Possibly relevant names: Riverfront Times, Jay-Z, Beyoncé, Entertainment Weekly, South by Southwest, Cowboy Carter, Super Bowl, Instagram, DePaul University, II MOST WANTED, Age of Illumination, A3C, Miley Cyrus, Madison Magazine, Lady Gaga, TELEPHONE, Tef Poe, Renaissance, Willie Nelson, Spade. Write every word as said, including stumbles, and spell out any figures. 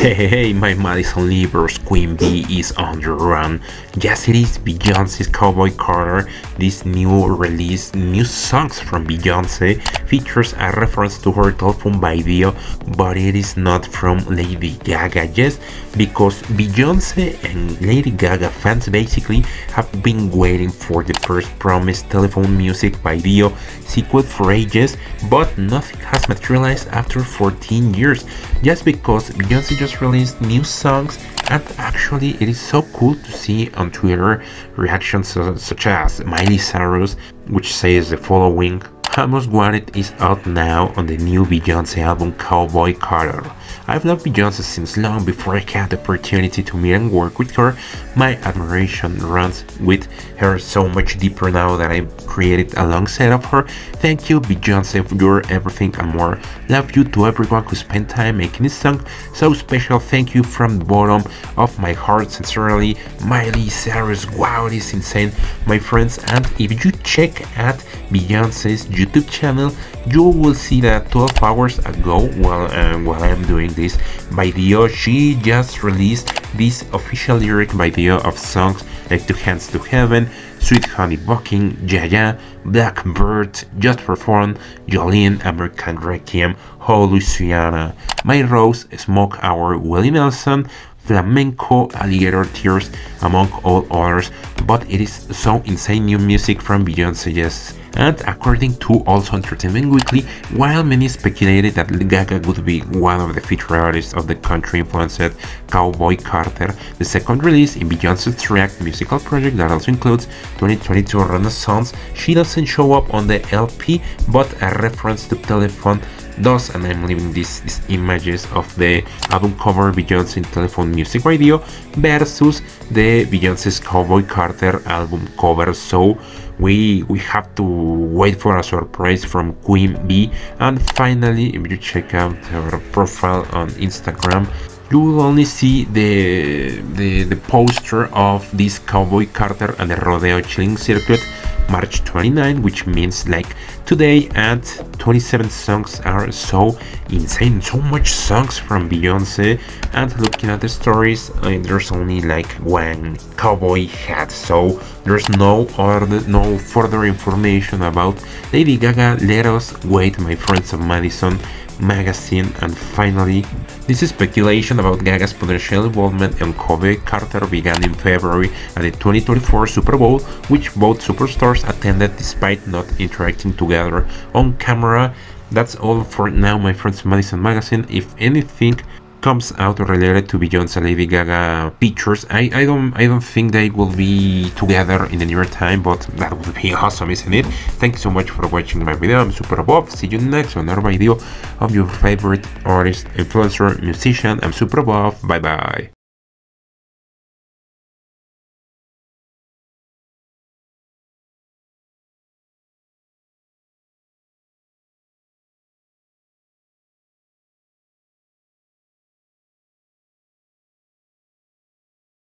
Hey, hey, hey, my Madison Livers, Queen Bee is on the run. Yes, it is Beyonce's Cowboy Carter. This new release, new songs from Beyonce, features a reference to her telephone video, but it is not from Lady Gaga. Yes, because Beyonce and Lady Gaga fans basically have been waiting for the first promised telephone music video sequel for ages, but nothing has materialized after fourteen years. Just because Beyonce just released new songs, and actually it is so cool to see on Twitter reactions such as Miley Cyrus, which says the following: "I Most Wanted is out now on the new Beyoncé album Cowboy Carter. I've loved Beyoncé since long before I had the opportunity to meet and work with her. My admiration runs with her so much deeper now that I've created alongside of her. Thank you, Beyoncé, for your everything and more. Love you to everyone who spent time making this song so special. Thank you from the bottom of my heart. Sincerely, Miley Cyrus." Wow, it is insane, my friends. And if you check at Beyoncé's YouTube channel, you will see that twelve hours ago, while um, while I'm doing this video, she just released this official lyric video of songs like Two Hands to Heaven, Sweet Honey Bucking, Yeah Yeah, Blackbird, Just for Fun, Jolene, American Requiem, Oh Louisiana, My Rose, Smoke Hour, Willie Nelson, Flamenco, Alligator Tears, among all others. But it is so insane new music from Beyoncé, yes. And according to also Entertainment Weekly, while many speculated that Gaga would be one of the featured artists of the country-influenced Cowboy Carter, the second release in Beyoncé's React musical project that also includes twenty twenty-two Renaissance, she doesn't show up on the L P, but a reference to Telephone does, and I'm leaving these, these images of the album cover Beyoncé in Telephone music video versus the Beyoncé's Cowboy Carter album cover. So we we have to wait for a surprise from Queen Bee. And finally, if you check out her profile on Instagram, you will only see the the, the poster of this Cowboy Carter and the Rodeo Chilling Circuit March twenty-ninth, which means like today, and twenty-seven songs are so insane, so much songs from Beyoncé. And looking at the stories, uh, there's only like one cowboy hat, so there's no other, no further information about Lady Gaga. Let us wait, my friends of Madison Magazine. And finally, this speculation about Gaga's potential involvement in Cowboy Carter began in February at the twenty twenty-four Super Bowl, which both superstars attended despite not interacting together on camera. That's all for now, my friends, Madison Magazine. If anything comes out related to Beyoncé Lady Gaga pictures, I, I don't I don't think they will be together in the near time, but that would be awesome, isn't it? Thank you so much for watching my video. I'm Super Bob. See you next on another video of your favorite artist, influencer, musician. I'm Super Bob. Bye bye.